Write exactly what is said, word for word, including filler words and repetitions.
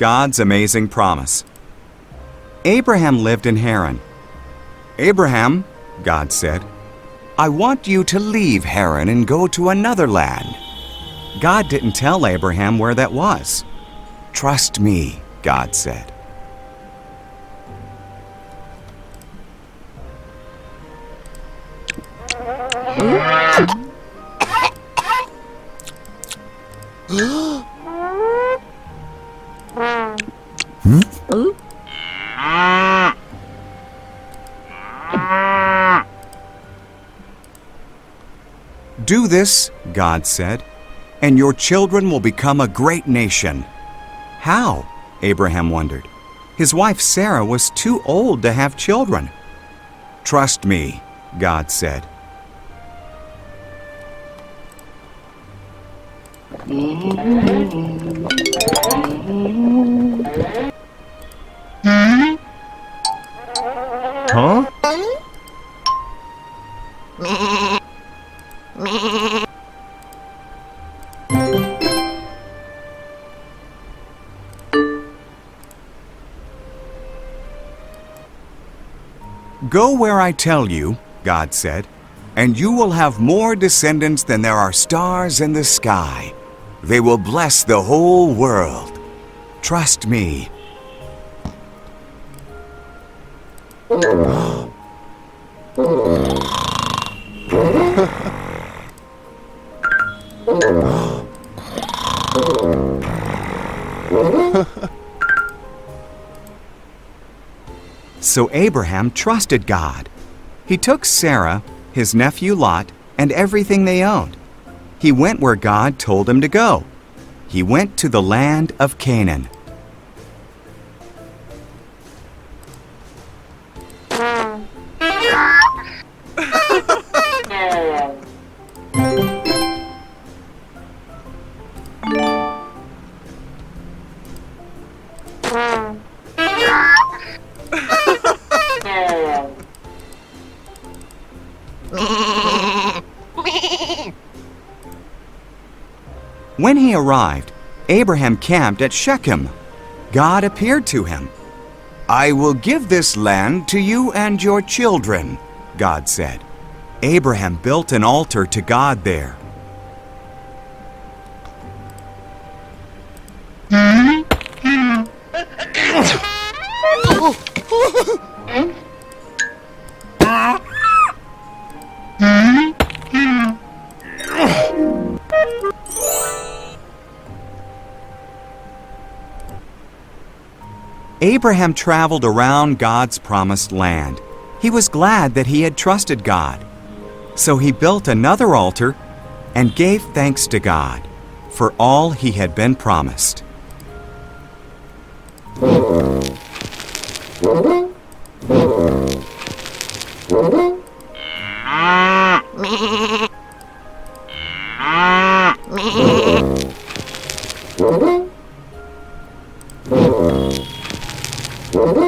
God's amazing promise. Abraham lived in Haran. "Abraham," God said, "I want you to leave Haran and go to another land." God didn't tell Abraham where that was. "Trust me," God said. "Do this," God said, "and your children will become a great nation." How? Abraham wondered. His wife Sarah was too old to have children. "Trust me," God said. Huh? "Go where I tell you," God said, "and you will have more descendants than there are stars in the sky. They will bless the whole world. Trust me." So Abraham trusted God. He took Sarah, his nephew Lot, and everything they owned. He went where God told him to go. He went to the land of Canaan. When he arrived, Abraham camped at Shechem. God appeared to him. "I will give this land to you and your children," God said. Abraham built an altar to God there. Abraham traveled around God's promised land. He was glad that he had trusted God. So he built another altar and gave thanks to God for all he had been promised. What?